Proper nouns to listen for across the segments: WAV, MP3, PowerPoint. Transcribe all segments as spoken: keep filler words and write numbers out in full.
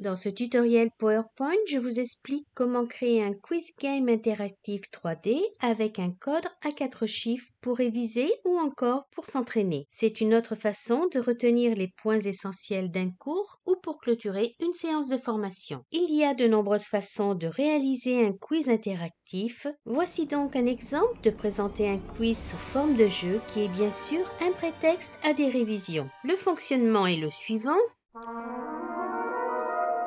Dans ce tutoriel PowerPoint, je vous explique comment créer un quiz game interactif trois D avec un code à quatre chiffres pour réviser ou encore pour s'entraîner. C'est une autre façon de retenir les points essentiels d'un cours ou pour clôturer une séance de formation. Il y a de nombreuses façons de réaliser un quiz interactif. Voici donc un exemple de présenter un quiz sous forme de jeu qui est bien sûr un prétexte à des révisions. Le fonctionnement est le suivant.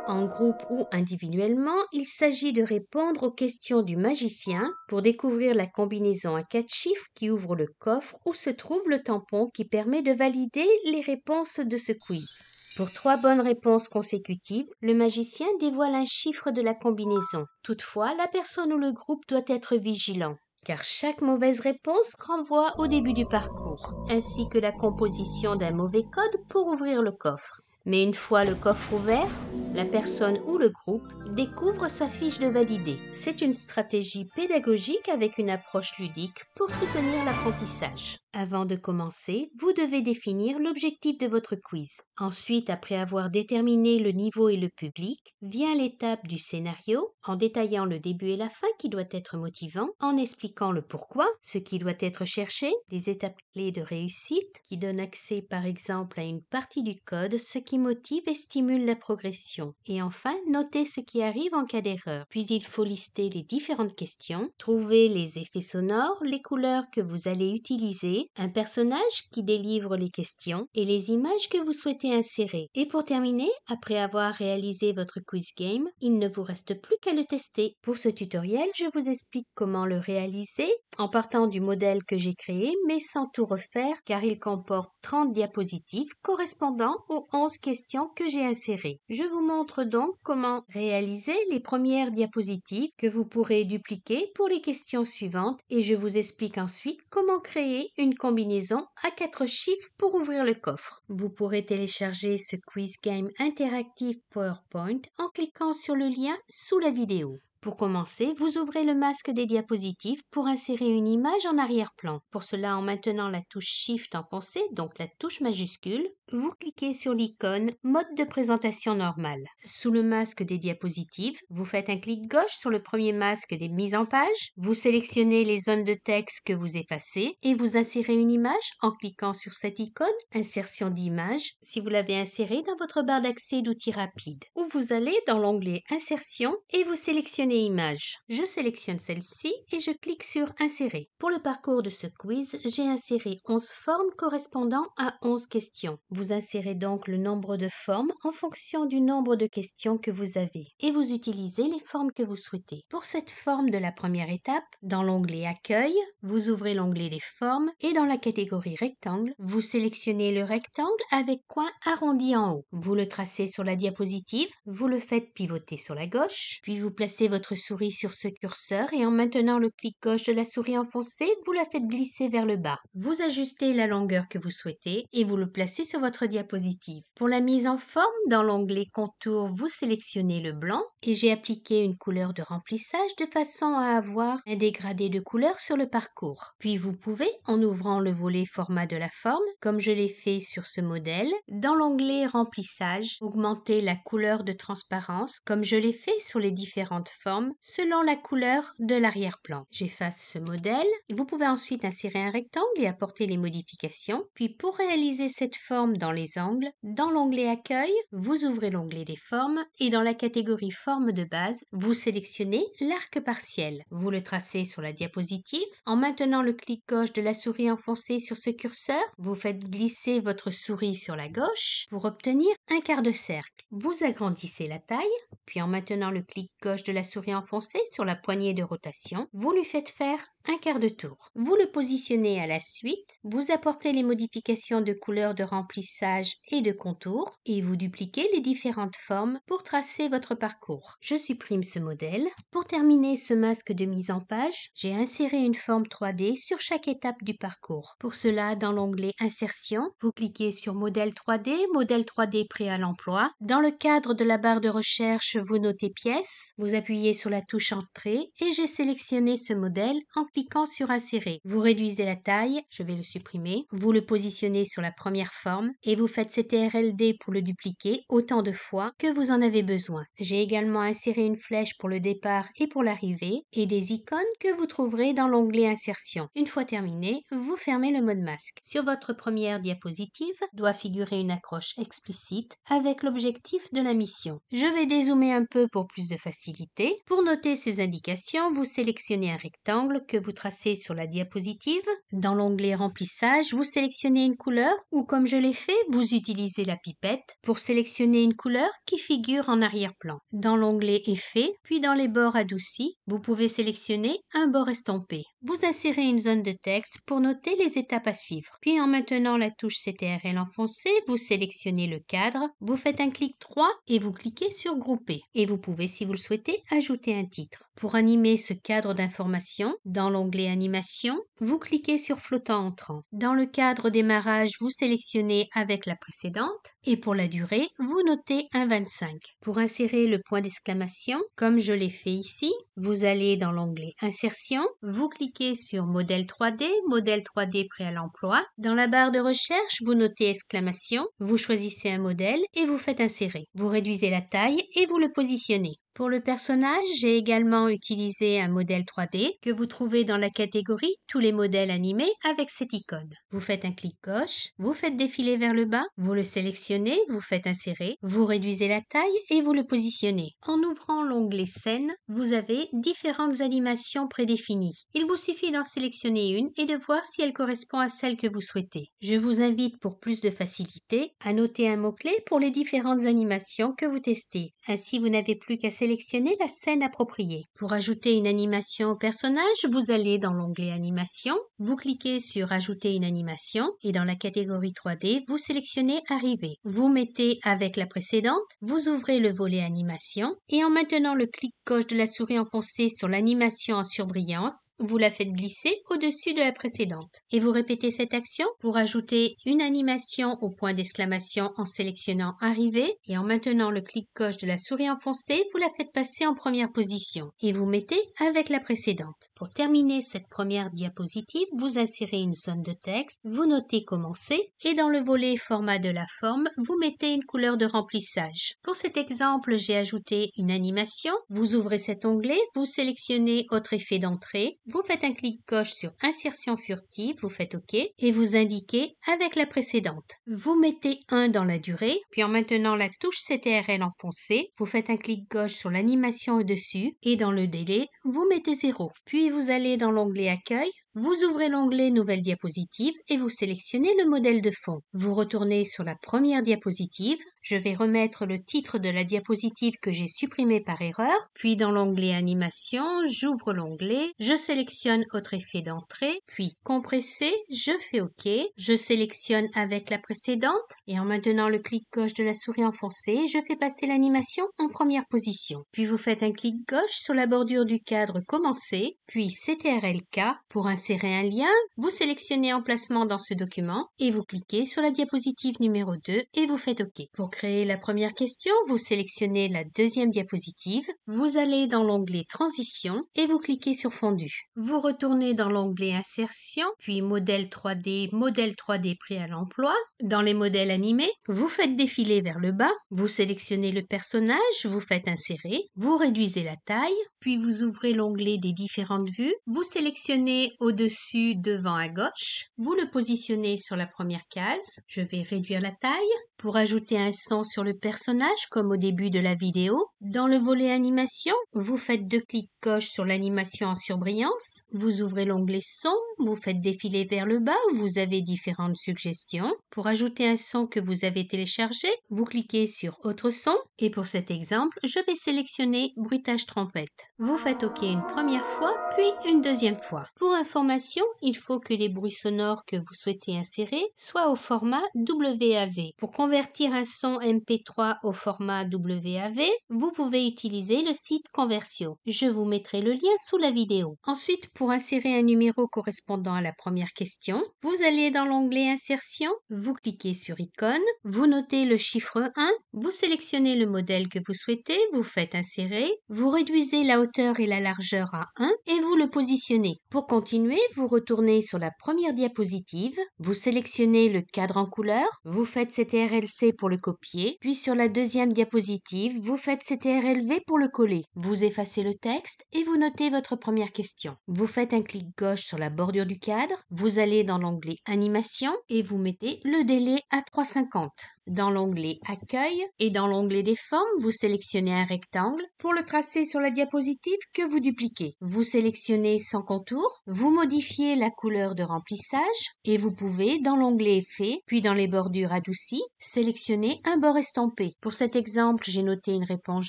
En groupe ou individuellement, il s'agit de répondre aux questions du magicien pour découvrir la combinaison à quatre chiffres qui ouvre le coffre où se trouve le tampon qui permet de valider les réponses de ce quiz. Pour trois bonnes réponses consécutives, le magicien dévoile un chiffre de la combinaison. Toutefois, la personne ou le groupe doit être vigilant, car chaque mauvaise réponse renvoie au début du parcours, ainsi que la composition d'un mauvais code pour ouvrir le coffre. Mais une fois le coffre ouvert, la personne ou le groupe découvre sa fiche de validé. C'est une stratégie pédagogique avec une approche ludique pour soutenir l'apprentissage. Avant de commencer, vous devez définir l'objectif de votre quiz. Ensuite, après avoir déterminé le niveau et le public, vient l'étape du scénario, en détaillant le début et la fin qui doit être motivant, en expliquant le pourquoi, ce qui doit être cherché, les étapes clés de réussite qui donnent accès par exemple à une partie du code, ce qui motive et stimule la progression. Et enfin, notez ce qui arrive en cas d'erreur. Puis il faut lister les différentes questions, trouver les effets sonores, les couleurs que vous allez utiliser, un personnage qui délivre les questions et les images que vous souhaitez insérer. Et pour terminer, après avoir réalisé votre quiz game, il ne vous reste plus qu'à le tester. Pour ce tutoriel, je vous explique comment le réaliser en partant du modèle que j'ai créé mais sans tout refaire car il comporte trente diapositives correspondant aux onze questions que j'ai insérées. Je vous montre montre donc comment réaliser les premières diapositives que vous pourrez dupliquer pour les questions suivantes et je vous explique ensuite comment créer une combinaison à quatre chiffres pour ouvrir le coffre. Vous pourrez télécharger ce quiz game interactif PowerPoint en cliquant sur le lien sous la vidéo. Pour commencer, vous ouvrez le masque des diapositives pour insérer une image en arrière-plan. Pour cela, en maintenant la touche Shift enfoncée, donc la touche majuscule, vous cliquez sur l'icône « Mode de présentation normale ». Sous le masque des diapositives, vous faites un clic gauche sur le premier masque des mises en page, vous sélectionnez les zones de texte que vous effacez et vous insérez une image en cliquant sur cette icône « Insertion d'image » si vous l'avez insérée dans votre barre d'accès d'outils rapides. Ou vous allez dans l'onglet « Insertion » et vous sélectionnez Images. Je sélectionne celle-ci et je clique sur Insérer. Pour le parcours de ce quiz, j'ai inséré onze formes correspondant à onze questions. Vous insérez donc le nombre de formes en fonction du nombre de questions que vous avez et vous utilisez les formes que vous souhaitez. Pour cette forme de la première étape, dans l'onglet Accueil, vous ouvrez l'onglet des formes et dans la catégorie Rectangle, vous sélectionnez le rectangle avec coin arrondi en haut. Vous le tracez sur la diapositive, vous le faites pivoter sur la gauche, puis vous placez votre Votre souris sur ce curseur et en maintenant le clic gauche de la souris enfoncée, vous la faites glisser vers le bas. Vous ajustez la longueur que vous souhaitez et vous le placez sur votre diapositive. Pour la mise en forme, dans l'onglet Contour, vous sélectionnez le blanc et j'ai appliqué une couleur de remplissage de façon à avoir un dégradé de couleur sur le parcours. Puis vous pouvez, en ouvrant le volet Format de la forme, comme je l'ai fait sur ce modèle, dans l'onglet Remplissage, augmenter la couleur de transparence comme je l'ai fait sur les différentes formes selon la couleur de l'arrière-plan. J'efface ce modèle. Vous pouvez ensuite insérer un rectangle et apporter les modifications. Puis pour réaliser cette forme dans les angles, dans l'onglet Accueil, vous ouvrez l'onglet des formes et dans la catégorie Formes de base, vous sélectionnez l'arc partiel. Vous le tracez sur la diapositive. En maintenant le clic gauche de la souris enfoncée sur ce curseur, vous faites glisser votre souris sur la gauche pour obtenir un quart de cercle. Vous agrandissez la taille, puis en maintenant le clic gauche de la souris enfoncé sur la poignée de rotation, vous lui faites faire un quart de tour. Vous le positionnez à la suite, vous apportez les modifications de couleur de remplissage et de contour et vous dupliquez les différentes formes pour tracer votre parcours. Je supprime ce modèle. Pour terminer ce masque de mise en page, j'ai inséré une forme trois D sur chaque étape du parcours. Pour cela, dans l'onglet Insertion, vous cliquez sur Modèle trois D, Modèle trois D prêt à l'emploi. Dans le cadre de la barre de recherche, vous notez pièce, vous appuyez sur la touche Entrée et j'ai sélectionné ce modèle en cliquant sur insérer. Vous réduisez la taille, je vais le supprimer, vous le positionnez sur la première forme et vous faites C T R L D pour le dupliquer autant de fois que vous en avez besoin. J'ai également inséré une flèche pour le départ et pour l'arrivée et des icônes que vous trouverez dans l'onglet insertion. Une fois terminé, vous fermez le mode masque. Sur votre première diapositive doit figurer une accroche explicite avec l'objectif de la mission. Je vais dézoomer un peu pour plus de facilité. Pour noter ces indications, vous sélectionnez un rectangle que vous tracez sur la diapositive. Dans l'onglet remplissage, vous sélectionnez une couleur ou comme je l'ai fait, vous utilisez la pipette pour sélectionner une couleur qui figure en arrière-plan. Dans l'onglet effet, puis dans les bords adoucis, vous pouvez sélectionner un bord estompé. Vous insérez une zone de texte pour noter les étapes à suivre. Puis en maintenant la touche C T R L enfoncée, vous sélectionnez le cadre, vous faites un clic droit et vous cliquez sur grouper. Et vous pouvez, si vous le souhaitez, ajouter un titre. Pour animer ce cadre d'information, dans l'onglet animation, vous cliquez sur flottant entrant. Dans le cadre démarrage, vous sélectionnez avec la précédente et pour la durée, vous notez un virgule vingt-cinq. Pour insérer le point d'exclamation, comme je l'ai fait ici, vous allez dans l'onglet insertion, vous cliquez sur modèle trois D, modèle trois D prêt à l'emploi. Dans la barre de recherche, vous notez exclamation, vous choisissez un modèle et vous faites insérer. Vous réduisez la taille et vous le positionnez. Pour le personnage, j'ai également utilisé un modèle trois D que vous trouvez dans la catégorie « Tous les modèles animés » avec cette icône. Vous faites un clic gauche, vous faites défiler vers le bas, vous le sélectionnez, vous faites insérer, vous réduisez la taille et vous le positionnez. En ouvrant l'onglet « Scène », vous avez différentes animations prédéfinies. Il vous suffit d'en sélectionner une et de voir si elle correspond à celle que vous souhaitez. Je vous invite pour plus de facilité à noter un mot-clé pour les différentes animations que vous testez. Ainsi, vous n'avez plus qu'à sélectionner la scène appropriée. Pour ajouter une animation au personnage, vous allez dans l'onglet animation, vous cliquez sur ajouter une animation et dans la catégorie trois D, vous sélectionnez arrivée. Vous mettez avec la précédente, vous ouvrez le volet animation et en maintenant le clic gauche de la souris enfoncée sur l'animation en surbrillance, vous la faites glisser au-dessus de la précédente. Et vous répétez cette action pour ajouter une animation au point d'exclamation en sélectionnant arrivée et en maintenant le clic gauche de la souris enfoncée, vous la faites passer en première position et vous mettez avec la précédente. Pour terminer cette première diapositive, vous insérez une zone de texte, vous notez commencer et dans le volet format de la forme, vous mettez une couleur de remplissage. Pour cet exemple, j'ai ajouté une animation. Vous ouvrez cet onglet, vous sélectionnez autre effet d'entrée, vous faites un clic gauche sur insertion furtive, vous faites OK et vous indiquez avec la précédente. Vous mettez un dans la durée, puis en maintenant la touche C T R L enfoncée, vous faites un clic gauche sur sur l'animation au-dessus et dans le délai, vous mettez zéro. Puis vous allez dans l'onglet accueil, vous ouvrez l'onglet nouvelle diapositive et vous sélectionnez le modèle de fond. Vous retournez sur la première diapositive, je vais remettre le titre de la diapositive que j'ai supprimé par erreur, puis dans l'onglet animation, j'ouvre l'onglet, je sélectionne autre effet d'entrée, puis compresser, je fais OK, je sélectionne avec la précédente et en maintenant le clic gauche de la souris enfoncée, je fais passer l'animation en première position. Puis vous faites un clic gauche sur la bordure du cadre commencé, puis C T R L K pour insérer un lien, vous sélectionnez emplacement dans ce document et vous cliquez sur la diapositive numéro deux et vous faites OK. Pour créer la première question, vous sélectionnez la deuxième diapositive, vous allez dans l'onglet transition et vous cliquez sur fondu. Vous retournez dans l'onglet insertion, puis modèle trois D, modèle trois D prêt à l'emploi. Dans les modèles animés, vous faites défiler vers le bas, vous sélectionnez le personnage, vous faites insérer, vous réduisez la taille, puis vous ouvrez l'onglet des différentes vues, vous sélectionnez au-dessus, devant à gauche, vous le positionnez sur la première case, je vais réduire la taille, pour ajouter un son sur le personnage comme au début de la vidéo. Dans le volet animation, vous faites deux clics gauche sur l'animation en surbrillance, vous ouvrez l'onglet son, vous faites défiler vers le bas, vous avez différentes suggestions. Pour ajouter un son que vous avez téléchargé, vous cliquez sur autre son, et pour cet exemple, je vais sélectionner bruitage trompette. Vous faites OK une première fois, puis une deuxième fois. Pour information, information, il faut que les bruits sonores que vous souhaitez insérer soient au format W A V. Pour convertir un son M P trois au format W A V, vous pouvez utiliser le site Conversio. Je vous mettrai le lien sous la vidéo. Ensuite, pour insérer un numéro correspondant à la première question, vous allez dans l'onglet Insertion, vous cliquez sur Icône, vous notez le chiffre un, vous sélectionnez le modèle que vous souhaitez, vous faites insérer, vous réduisez la hauteur et la largeur à un et vous le positionnez. Pour continuer, vous retournez sur la première diapositive, vous sélectionnez le cadre en couleur, vous faites C T R L C pour le copier, puis sur la deuxième diapositive, vous faites C T R L V pour le coller. Vous effacez le texte et vous notez votre première question. Vous faites un clic gauche sur la bordure du cadre, vous allez dans l'onglet Animation et vous mettez le délai à trois cinquante. Dans l'onglet Accueil et dans l'onglet des formes, vous sélectionnez un rectangle pour le tracer sur la diapositive que vous dupliquez. Vous sélectionnez sans contour, vous modifiez la couleur de remplissage et vous pouvez, dans l'onglet Effets, puis dans les bordures adoucies, sélectionner un bord estampé. Pour cet exemple, j'ai noté une réponse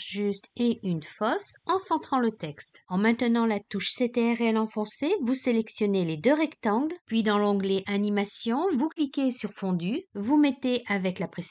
juste et une fausse en centrant le texte. En maintenant la touche C T R L enfoncée, vous sélectionnez les deux rectangles, puis dans l'onglet Animation, vous cliquez sur Fondu, vous mettez avec la précédente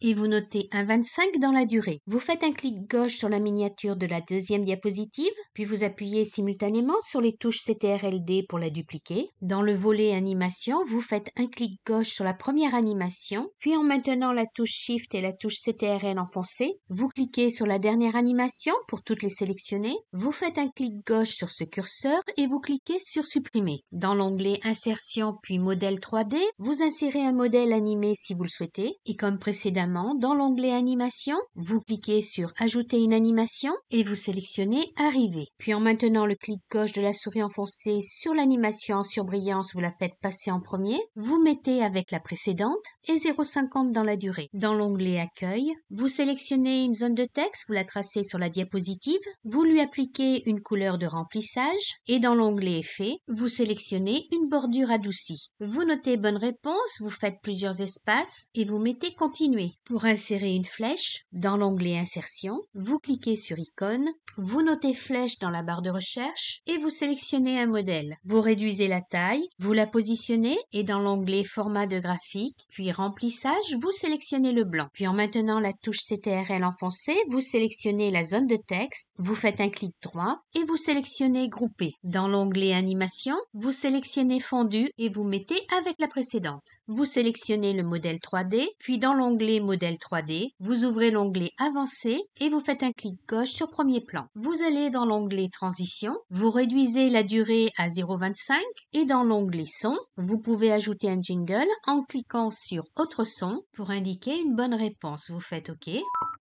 et vous notez un vingt-cinq dans la durée. Vous faites un clic gauche sur la miniature de la deuxième diapositive, puis vous appuyez simultanément sur les touches C T R L D pour la dupliquer. Dans le volet Animation, vous faites un clic gauche sur la première animation, puis en maintenant la touche Shift et la touche C T R L enfoncée, vous cliquez sur la dernière animation pour toutes les sélectionner, vous faites un clic gauche sur ce curseur et vous cliquez sur Supprimer. Dans l'onglet Insertion puis Modèle trois D, vous insérez un modèle animé si vous le souhaitez, et quand Comme précédemment, dans l'onglet Animation, vous cliquez sur Ajouter une animation et vous sélectionnez Arriver. Puis en maintenant le clic gauche de la souris enfoncée sur l'animation en surbrillance, vous la faites passer en premier, vous mettez avec la précédente et zéro virgule cinquante dans la durée. Dans l'onglet Accueil, vous sélectionnez une zone de texte, vous la tracez sur la diapositive, vous lui appliquez une couleur de remplissage et dans l'onglet Effets, vous sélectionnez une bordure adoucie. Vous notez Bonne réponse, vous faites plusieurs espaces et vous mettez Continuer. Pour insérer une flèche, dans l'onglet Insertion, vous cliquez sur Icône, vous notez Flèche dans la barre de recherche et vous sélectionnez un modèle. Vous réduisez la taille, vous la positionnez et dans l'onglet Format de graphique, puis Remplissage, vous sélectionnez le blanc. Puis en maintenant la touche C T R L enfoncée, vous sélectionnez la zone de texte, vous faites un clic droit et vous sélectionnez Grouper. Dans l'onglet Animation, vous sélectionnez Fondu et vous mettez avec la précédente. Vous sélectionnez le modèle trois D, puis dans Dans l'onglet Modèle trois D, vous ouvrez l'onglet Avancé et vous faites un clic gauche sur Premier plan. Vous allez dans l'onglet Transition, vous réduisez la durée à zéro virgule vingt-cinq et dans l'onglet Son, vous pouvez ajouter un jingle en cliquant sur Autre son pour indiquer une bonne réponse. Vous faites OK.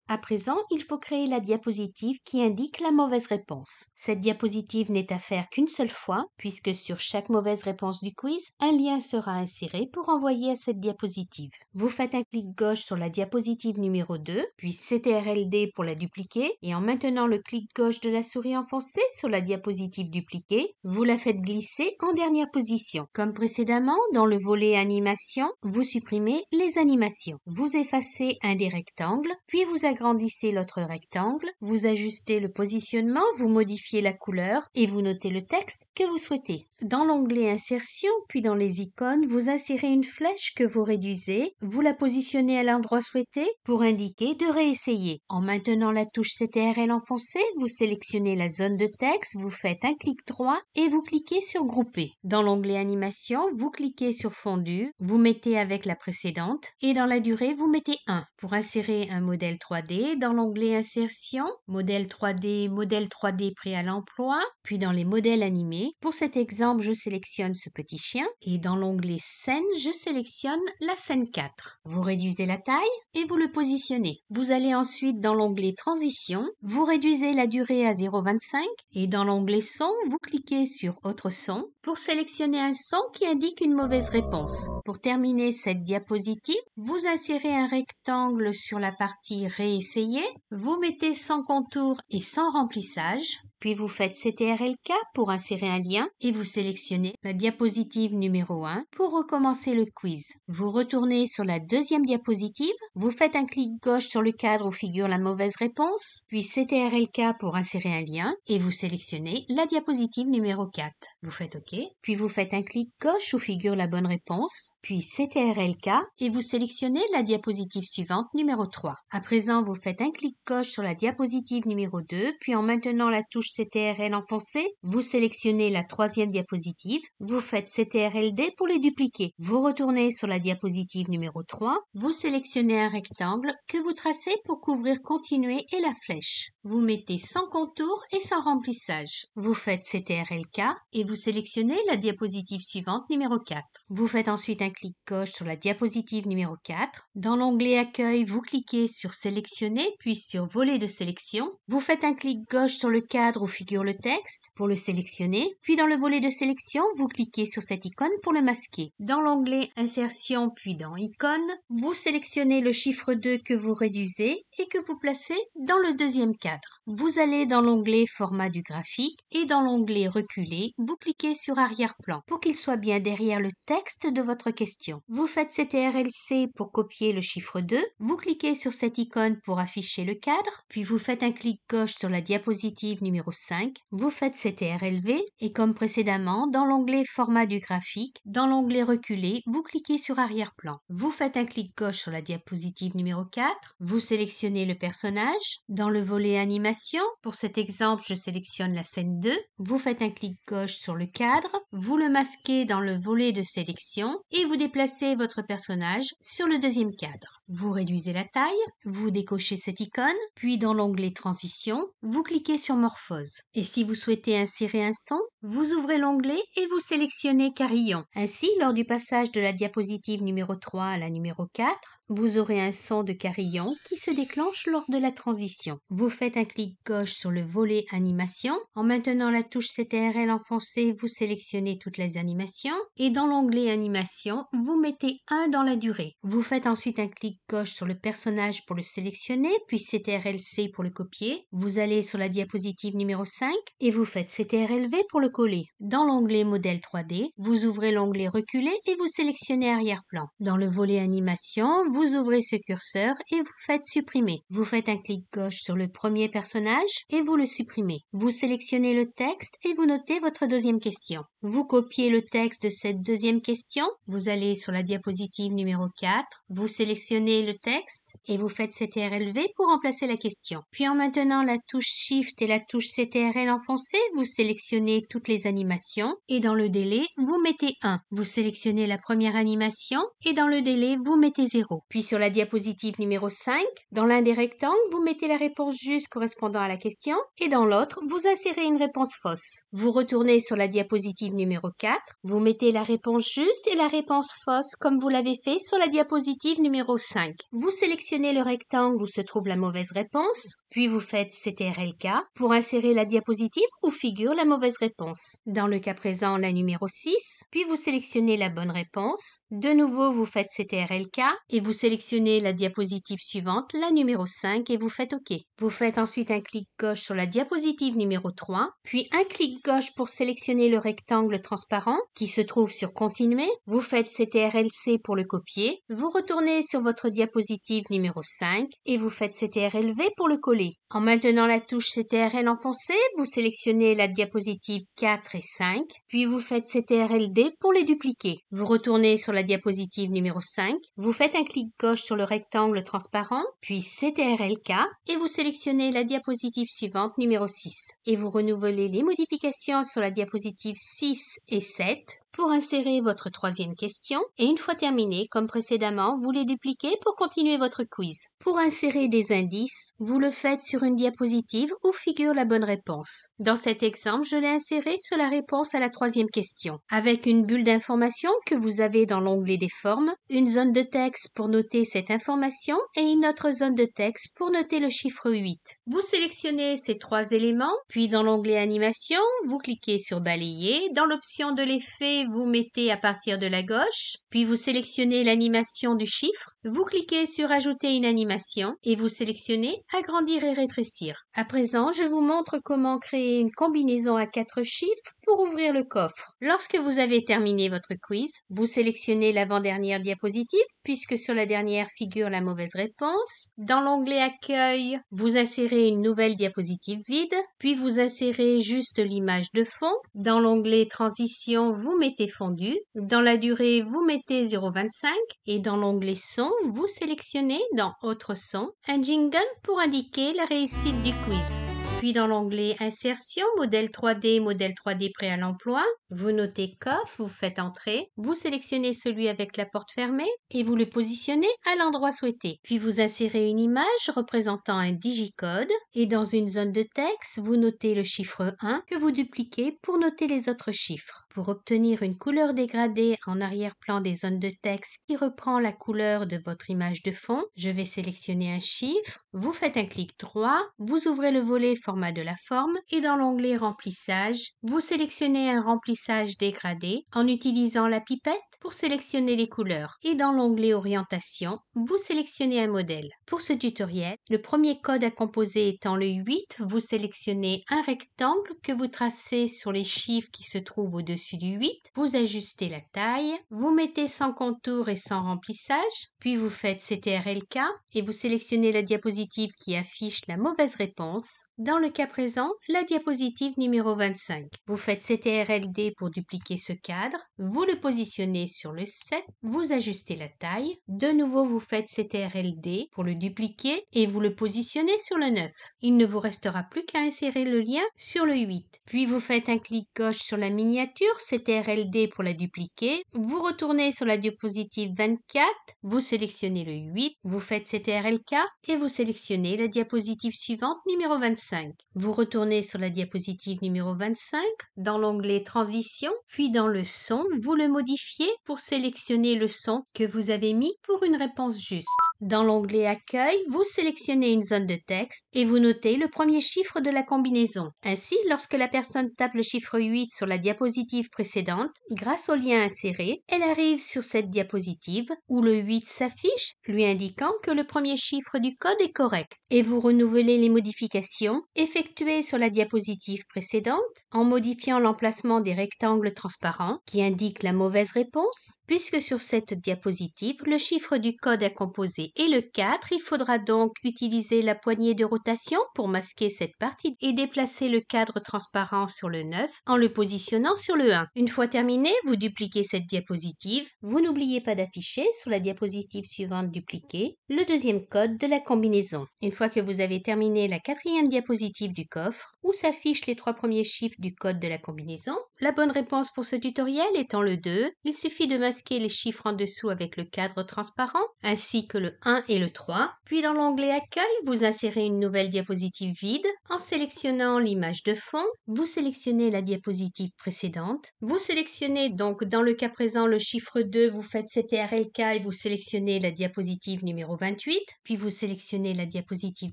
À présent, il faut créer la diapositive qui indique la mauvaise réponse. Cette diapositive n'est à faire qu'une seule fois, puisque sur chaque mauvaise réponse du quiz, un lien sera inséré pour envoyer à cette diapositive. Vous faites un clic gauche sur la diapositive numéro deux, puis C T R L D pour la dupliquer, et en maintenant le clic gauche de la souris enfoncée sur la diapositive dupliquée, vous la faites glisser en dernière position. Comme précédemment, dans le volet Animation, vous supprimez les animations. Vous effacez un des rectangles, puis vous agrandissez Agrandissez l'autre rectangle, vous ajustez le positionnement, vous modifiez la couleur et vous notez le texte que vous souhaitez. Dans l'onglet Insertion, puis dans les icônes, vous insérez une flèche que vous réduisez, vous la positionnez à l'endroit souhaité pour indiquer de réessayer. En maintenant la touche C T R L enfoncée, vous sélectionnez la zone de texte, vous faites un clic droit et vous cliquez sur Grouper. Dans l'onglet Animation, vous cliquez sur Fondu, vous mettez avec la précédente et dans la durée, vous mettez un. Pour insérer un modèle trois D, dans l'onglet Insertion, Modèle trois D, Modèle trois D prêt à l'emploi, puis dans les modèles animés. Pour cet exemple, je sélectionne ce petit chien et dans l'onglet Scène, je sélectionne la scène quatre. Vous réduisez la taille et vous le positionnez. Vous allez ensuite dans l'onglet Transition, vous réduisez la durée à zéro virgule vingt-cinq et dans l'onglet Son, vous cliquez sur Autre son pour sélectionner un son qui indique une mauvaise réponse. Pour terminer cette diapositive, vous insérez un rectangle sur la partie Ré Essayez, vous mettez sans contour et sans remplissage, Puis vous faites C T R L K pour insérer un lien et vous sélectionnez la diapositive numéro un pour recommencer le quiz. Vous retournez sur la deuxième diapositive, vous faites un clic gauche sur le cadre où figure la mauvaise réponse, puis C T R L K pour insérer un lien et vous sélectionnez la diapositive numéro quatre. Vous faites OK, puis vous faites un clic gauche où figure la bonne réponse, puis C T R L K et vous sélectionnez la diapositive suivante numéro trois. À présent, vous faites un clic gauche sur la diapositive numéro deux, puis en maintenant la touche C T R L enfoncée, vous sélectionnez la troisième diapositive, vous faites C T R L D pour les dupliquer. Vous retournez sur la diapositive numéro trois, vous sélectionnez un rectangle que vous tracez pour couvrir Continuer et la flèche. Vous mettez sans contour et sans remplissage. Vous faites C T R L K et vous sélectionnez la diapositive suivante numéro quatre. Vous faites ensuite un clic gauche sur la diapositive numéro quatre. Dans l'onglet Accueil, vous cliquez sur Sélectionner puis sur Volet de sélection. Vous faites un clic gauche sur le cadre où figure le texte pour le sélectionner, puis dans le volet de sélection, vous cliquez sur cette icône pour le masquer. Dans l'onglet Insertion puis dans Icône, vous sélectionnez le chiffre deux que vous réduisez et que vous placez dans le deuxième cadre. Vous allez dans l'onglet Format du graphique et dans l'onglet Reculer, vous cliquez sur Arrière-plan pour qu'il soit bien derrière le texte de votre question. Vous faites C T R L C pour copier le chiffre deux, vous cliquez sur cette icône pour afficher le cadre, puis vous faites un clic gauche sur la diapositive numéro cinq, vous faites C T R L V et comme précédemment, dans l'onglet Format du graphique, dans l'onglet Reculer, vous cliquez sur Arrière-plan. Vous faites un clic gauche sur la diapositive numéro quatre, vous sélectionnez le personnage. Dans le volet Animation, pour cet exemple, je sélectionne la scène deux. Vous faites un clic gauche sur le cadre, vous le masquez dans le volet de sélection et vous déplacez votre personnage sur le deuxième cadre. Vous réduisez la taille, vous décochez cette icône, puis dans l'onglet Transition, vous cliquez sur Morphose. Et si vous souhaitez insérer un son, vous ouvrez l'onglet et vous sélectionnez Carillon. Ainsi, lors du passage de la diapositive numéro trois à la numéro quatre, vous aurez un son de carillon qui se déclenche lors de la transition. Vous faites un clic gauche sur le volet Animation. En maintenant la touche C T R L enfoncée, vous sélectionnez toutes les animations. Et dans l'onglet Animation, vous mettez un dans la durée. Vous faites ensuite un clic gauche sur le personnage pour le sélectionner, puis C T R L C pour le copier. Vous allez sur la diapositive numéro cinq et vous faites C T R L V pour le coller. Dans l'onglet Modèle trois D, vous ouvrez l'onglet Reculer et vous sélectionnez Arrière-plan. Dans le volet Animation, vous Vous ouvrez ce curseur et vous faites supprimer. Vous faites un clic gauche sur le premier personnage et vous le supprimez. Vous sélectionnez le texte et vous notez votre deuxième question. Vous copiez le texte de cette deuxième question. Vous allez sur la diapositive numéro quatre, vous sélectionnez le texte et vous faites C T R L V pour remplacer la question. Puis en maintenant la touche Shift et la touche C T R L enfoncée, vous sélectionnez toutes les animations et dans le délai, vous mettez un. Vous sélectionnez la première animation et dans le délai, vous mettez zéro. Puis sur la diapositive numéro cinq, dans l'un des rectangles, vous mettez la réponse juste correspondant à la question et dans l'autre, vous insérez une réponse fausse. Vous retournez sur la diapositive numéro quatre, vous mettez la réponse juste et la réponse fausse comme vous l'avez fait sur la diapositive numéro cinq. Vous sélectionnez le rectangle où se trouve la mauvaise réponse, puis vous faites C T R L K pour insérer la diapositive où figure la mauvaise réponse. Dans le cas présent, la numéro six, puis vous sélectionnez la bonne réponse. De nouveau, vous faites C T R L K et vous sélectionnez la diapositive suivante, la numéro cinq, et vous faites OK. Vous faites ensuite un clic gauche sur la diapositive numéro trois, puis un clic gauche pour sélectionner le rectangle transparent qui se trouve sur Continuer. Vous faites C T R L C pour le copier. Vous retournez sur votre diapositive numéro cinq et vous faites C T R L V pour le coller. En maintenant la touche C T R L enfoncée, vous sélectionnez la diapositive quatre et cinq, puis vous faites C T R L D pour les dupliquer. Vous retournez sur la diapositive numéro cinq, vous faites un clic gauche sur le rectangle transparent, puis C T R L K et vous sélectionnez la diapositive suivante numéro six. Et vous renouvelez les modifications sur la diapositive six et sept pour insérer votre troisième question et une fois terminé, comme précédemment, vous les dupliquez pour continuer votre quiz. Pour insérer des indices, vous le faites sur une diapositive où figure la bonne réponse. Dans cet exemple, je l'ai inséré sur la réponse à la troisième question, avec une bulle d'information que vous avez dans l'onglet des formes, une zone de texte pour noter cette information et une autre zone de texte pour noter le chiffre huit. Vous sélectionnez ces trois éléments, puis dans l'onglet Animation, vous cliquez sur Balayer, dans l'option de l'effet et vous mettez à partir de la gauche, puis vous sélectionnez l'animation du chiffre, vous cliquez sur Ajouter une animation et vous sélectionnez Agrandir et rétrécir. À présent, je vous montre comment créer une combinaison à quatre chiffres pour ouvrir le coffre. Lorsque vous avez terminé votre quiz, vous sélectionnez l'avant-dernière diapositive puisque sur la dernière figure la mauvaise réponse. Dans l'onglet Accueil, vous insérez une nouvelle diapositive vide, puis vous insérez juste l'image de fond. Dans l'onglet Transition, vous mettez Fondu. Dans la durée, vous mettez zéro virgule vingt-cinq et dans l'onglet Son, vous sélectionnez dans Autres sons un jingle pour indiquer la réussite du quiz. Puis dans l'onglet Insertion, modèle trois D, modèle trois D prêt à l'emploi, vous notez coffre, vous faites entrer, vous sélectionnez celui avec la porte fermée et vous le positionnez à l'endroit souhaité. Puis vous insérez une image représentant un digicode et dans une zone de texte, vous notez le chiffre un que vous dupliquez pour noter les autres chiffres. Pour obtenir une couleur dégradée en arrière-plan des zones de texte qui reprend la couleur de votre image de fond, je vais sélectionner un chiffre, vous faites un clic droit, vous ouvrez le volet Format de la forme et dans l'onglet Remplissage, vous sélectionnez un remplissage dégradé en utilisant la pipette pour sélectionner les couleurs et dans l'onglet Orientation, vous sélectionnez un modèle. Pour ce tutoriel, le premier code à composer étant le huit, vous sélectionnez un rectangle que vous tracez sur les chiffres qui se trouvent au-dessus du huit, vous ajustez la taille, vous mettez sans contour et sans remplissage, puis vous faites C T R L K et vous sélectionnez la diapositive qui affiche la mauvaise réponse. Dans le cas présent, la diapositive numéro vingt-cinq. Vous faites C T R L D pour dupliquer ce cadre, vous le positionnez sur le sept, vous ajustez la taille, de nouveau vous faites C T R L D pour le dupliquer et vous le positionnez sur le neuf. Il ne vous restera plus qu'à insérer le lien sur le huit. Puis vous faites un clic gauche sur la miniature C T R L D pour la dupliquer, vous retournez sur la diapositive vingt-quatre, vous sélectionnez le huit, vous faites C T R L K et vous sélectionnez la diapositive suivante numéro vingt-cinq. Vous retournez sur la diapositive numéro vingt-cinq, dans l'onglet Transition, puis dans le son, vous le modifiez pour sélectionner le son que vous avez mis pour une réponse juste. Dans l'onglet Accueil, vous sélectionnez une zone de texte et vous notez le premier chiffre de la combinaison. Ainsi, lorsque la personne tape le chiffre huit sur la diapositive précédente, grâce au lien inséré, elle arrive sur cette diapositive où le huit s'affiche, lui indiquant que le premier chiffre du code est correct. Et vous renouvelez les modifications effectuées sur la diapositive précédente en modifiant l'emplacement des rectangles transparents qui indiquent la mauvaise réponse, puisque sur cette diapositive, le chiffre du code à composer est le quatre, il faudra donc utiliser la poignée de rotation pour masquer cette partie et déplacer le cadre transparent sur le neuf en le positionnant sur le un. Une fois terminé, vous dupliquez cette diapositive. Vous n'oubliez pas d'afficher sur la diapositive suivante dupliquée le deuxième code de la combinaison. Une fois que vous avez terminé la quatrième diapositive du coffre, où s'affichent les trois premiers chiffres du code de la combinaison, la bonne réponse pour ce tutoriel étant le deux, il suffit de masquer les chiffres en dessous avec le cadre transparent, ainsi que le un et le trois. Puis dans l'onglet Accueil, vous insérez une nouvelle diapositive vide. En sélectionnant l'image de fond, vous sélectionnez la diapositive précédente. Vous sélectionnez donc dans le cas présent le chiffre deux, vous faites C T R L K et vous sélectionnez la diapositive numéro vingt-huit, puis vous sélectionnez la diapositive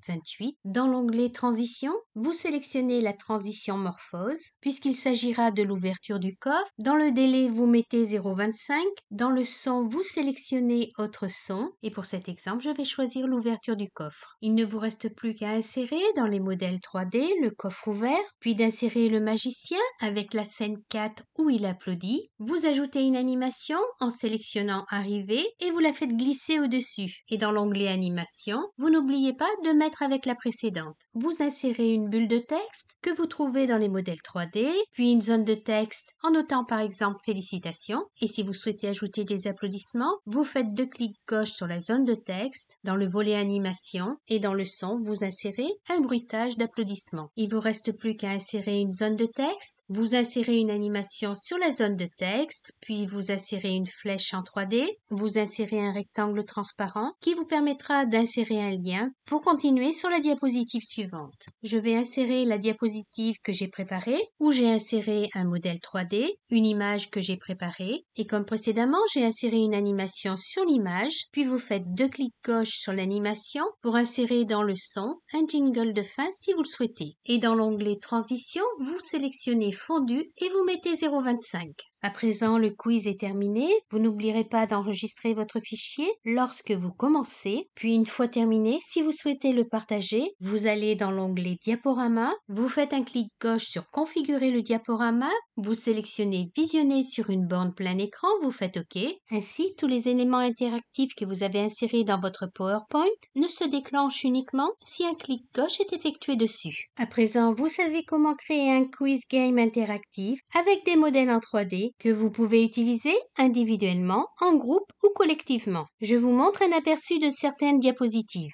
vingt-huit. Dans l'onglet Transition, vous sélectionnez la transition morphose, puisqu'il s'agira de l'ouverture du coffre. Dans le délai, vous mettez zéro virgule vingt-cinq. Dans le son, vous sélectionnez Autre son. Et pour cet exemple, je vais choisir l'ouverture du coffre. Il ne vous reste plus qu'à insérer dans les modèles trois D le coffre ouvert, puis d'insérer le magicien avec la scène quatre où il applaudit, vous ajoutez une animation en sélectionnant Arrivée et vous la faites glisser au-dessus. Et dans l'onglet Animation, vous n'oubliez pas de mettre avec la précédente. Vous insérez une bulle de texte que vous trouvez dans les modèles trois D, puis une zone de texte en notant par exemple Félicitations. Et si vous souhaitez ajouter des applaudissements, vous faites deux clics gauche sur la zone de texte, dans le volet Animation et dans le son, vous insérez un bruitage d'applaudissements. Il vous reste plus qu'à insérer une zone de texte, vous insérez une animation sur la zone de texte, puis vous insérez une flèche en trois D, vous insérez un rectangle transparent qui vous permettra d'insérer un lien pour continuer sur la diapositive suivante. Je vais insérer la diapositive que j'ai préparée, où j'ai inséré un modèle trois D, une image que j'ai préparée, et comme précédemment, j'ai inséré une animation sur l'image, puis vous faites deux clics gauche sur l'animation pour insérer dans le son un jingle de fin si vous le souhaitez. Et dans l'onglet Transition, vous sélectionnez Fondu et vous mettez zéro virgule vingt-cinq. À présent, le quiz est terminé. Vous n'oublierez pas d'enregistrer votre fichier lorsque vous commencez. Puis une fois terminé, si vous souhaitez le partager, vous allez dans l'onglet Diaporama, vous faites un clic gauche sur Configurer le diaporama, vous sélectionnez Visionner sur une borne plein écran, vous faites OK. Ainsi, tous les éléments interactifs que vous avez insérés dans votre PowerPoint ne se déclenchent uniquement si un clic gauche est effectué dessus. À présent, vous savez comment créer un quiz game interactif avec des modèles en trois D que vous pouvez utiliser individuellement, en groupe ou collectivement. Je vous montre un aperçu de certaines diapositives.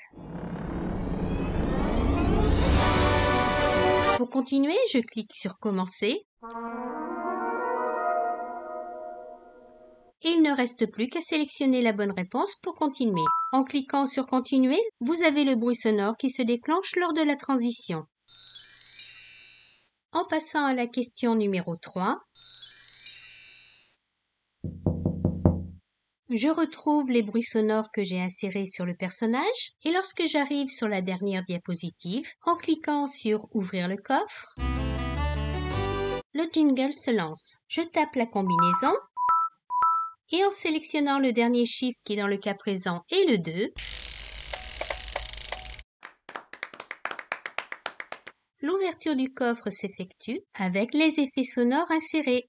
Pour continuer, je clique sur Commencer. Il ne reste plus qu'à sélectionner la bonne réponse pour continuer. En cliquant sur Continuer, vous avez le bruit sonore qui se déclenche lors de la transition. En passant à la question numéro trois, je retrouve les bruits sonores que j'ai insérés sur le personnage et lorsque j'arrive sur la dernière diapositive, en cliquant sur « Ouvrir le coffre », le jingle se lance. Je tape la combinaison et en sélectionnant le dernier chiffre qui dans le cas présent est le deux, l'ouverture du coffre s'effectue avec les effets sonores insérés.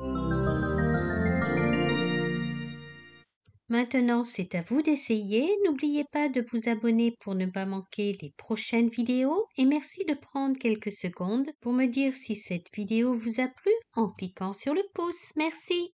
Maintenant, c'est à vous d'essayer. N'oubliez pas de vous abonner pour ne pas manquer les prochaines vidéos et merci de prendre quelques secondes pour me dire si cette vidéo vous a plu en cliquant sur le pouce. Merci!